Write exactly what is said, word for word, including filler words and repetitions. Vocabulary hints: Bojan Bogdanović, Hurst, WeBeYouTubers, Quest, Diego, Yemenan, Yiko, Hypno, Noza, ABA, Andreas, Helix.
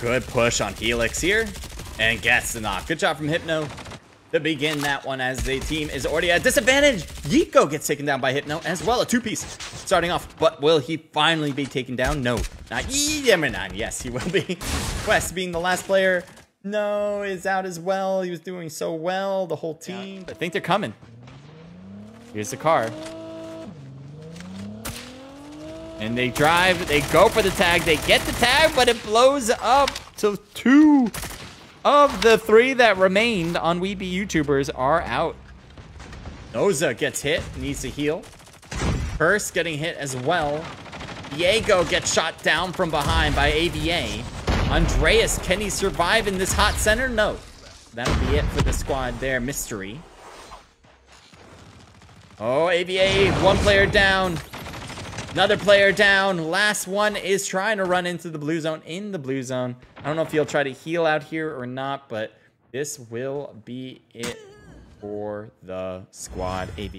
Good push on Helix here. And gets the knock. Good job from Hypno to begin that one, as the team is already at disadvantage. Yiko gets taken down by Hypno as well. A two-piece starting off. But will he finally be taken down? No. Not Yemenan. Yes, he will be. Quest being the last player. No, is out as well. He was doing so well, the whole team. I think they're coming. Here's the car. And they drive, they go for the tag, they get the tag, but it blows up. So two of the three that remained on WeBeYouTubers are out. Noza gets hit, needs to heal. Hurst getting hit as well. Diego gets shot down from behind by A B A. Andreas, can he survive in this hot center? No. That'll be it for the squad there, mystery. Oh, A B A, one player down. Another player down. Last one is trying to run into the blue zone, in the blue zone. I don't know if he'll try to heal out here or not, but this will be it for the squad. A B A.